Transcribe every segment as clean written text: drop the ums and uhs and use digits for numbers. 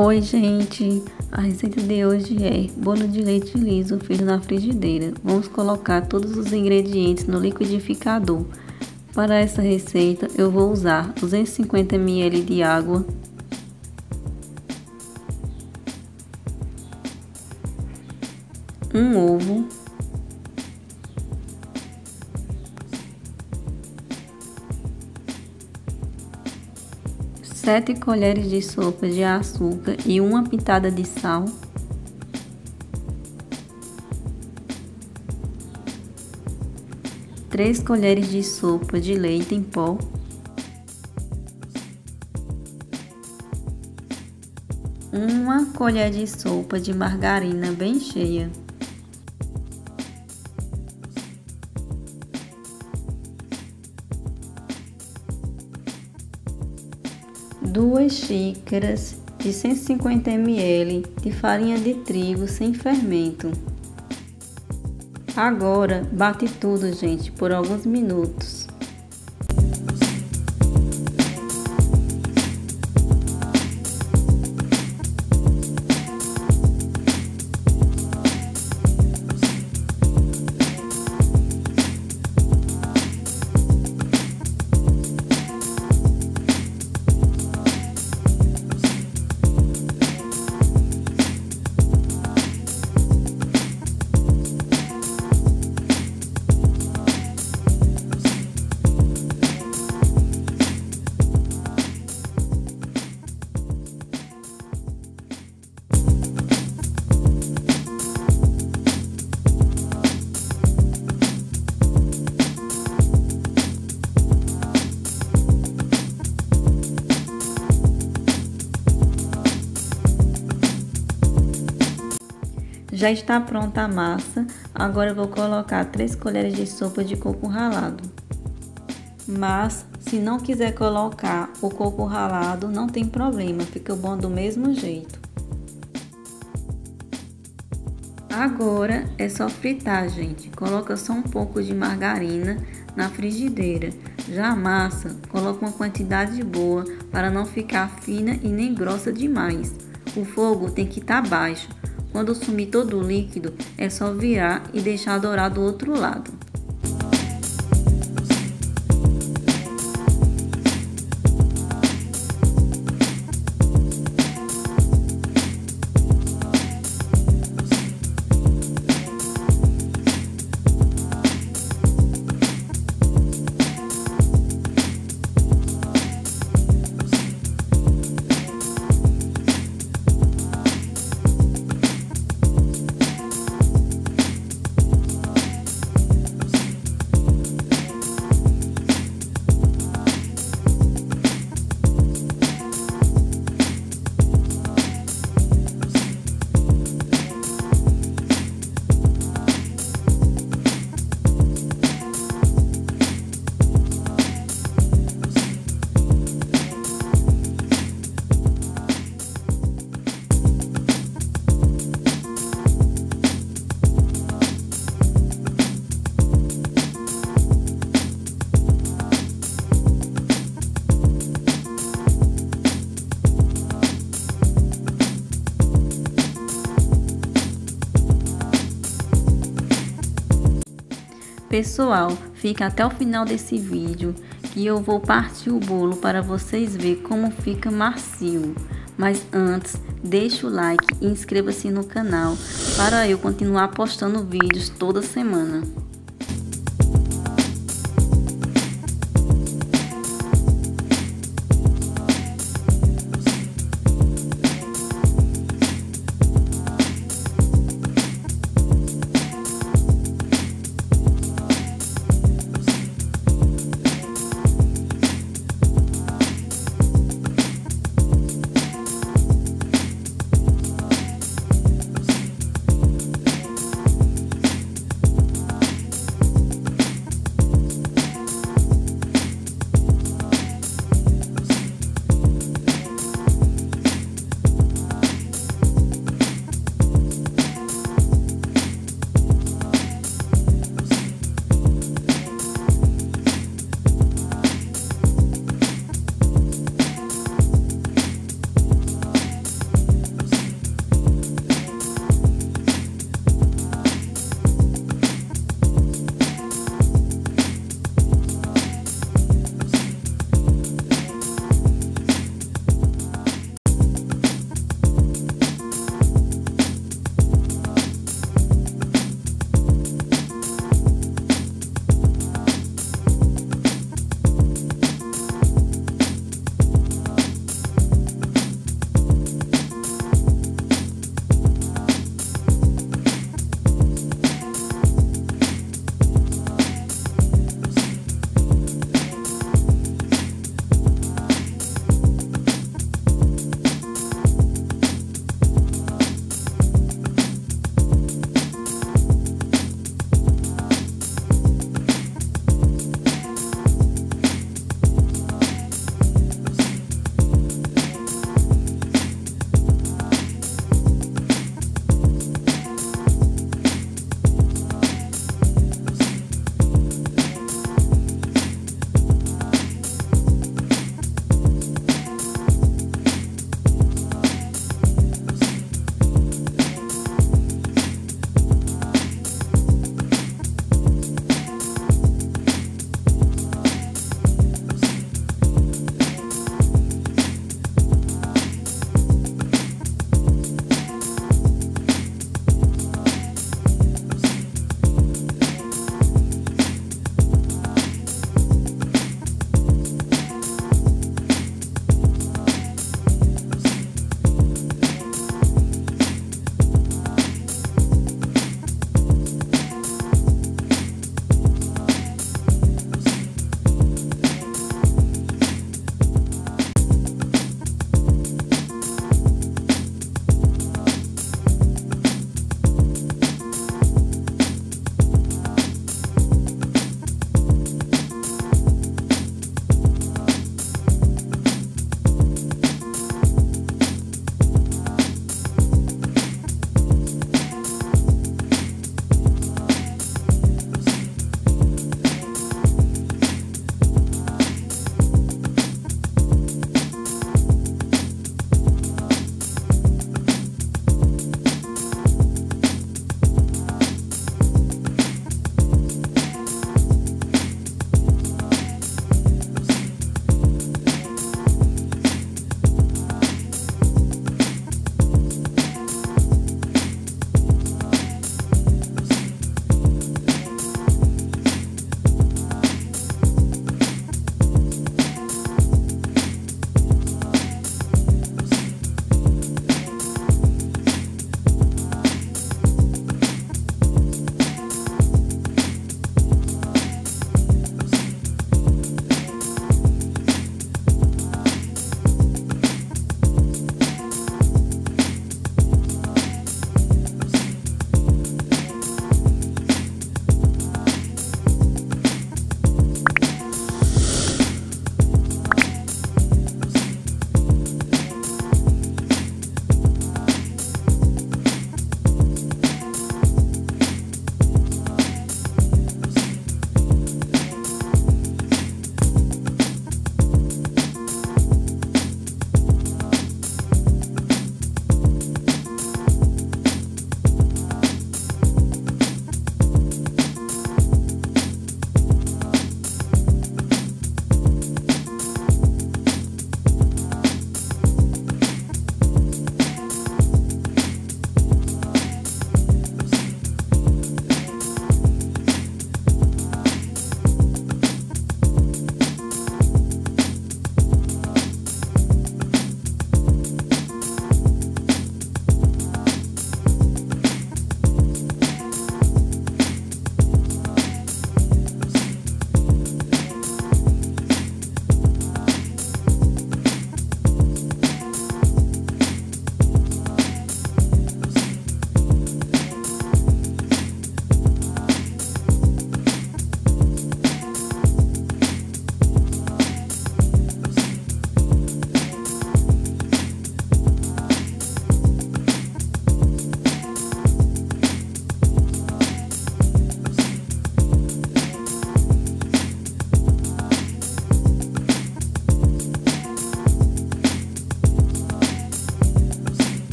Oi, gente! A receita de hoje é bolo de leite liso feito na frigideira. Vamos colocar todos os ingredientes no liquidificador. Para essa receita, eu vou usar 250 ml de água, 1 ovo, 7 colheres de sopa de açúcar e uma pitada de sal, 3 colheres de sopa de leite em pó, 1 colher de sopa de margarina bem cheia, 2 xícaras de 150 ml de farinha de trigo sem fermento. Agora bate tudo, gente, por alguns minutos. Já está pronta a massa, agora eu vou colocar 3 colheres de sopa de coco ralado. Mas, se não quiser colocar o coco ralado, não tem problema, fica bom do mesmo jeito. Agora é só fritar, gente. Coloca só um pouco de margarina na frigideira. Já a massa, coloca uma quantidade boa para não ficar fina e nem grossa demais. O fogo tem que estar baixo. Quando sumir todo o líquido, é só virar e deixar dourar do outro lado. Pessoal, fica até o final desse vídeo que eu vou partir o bolo para vocês verem como fica macio. Mas antes, deixa o like e inscreva-se no canal para eu continuar postando vídeos toda semana.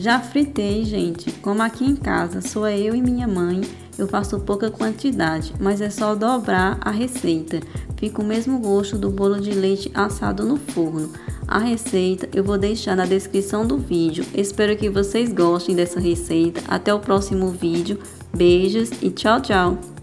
Já fritei, gente. Como aqui em casa sou eu e minha mãe, eu faço pouca quantidade, mas é só dobrar a receita. Fica o mesmo gosto do bolo de leite assado no forno. A receita eu vou deixar na descrição do vídeo. Espero que vocês gostem dessa receita. Até o próximo vídeo. Beijos e tchau, tchau!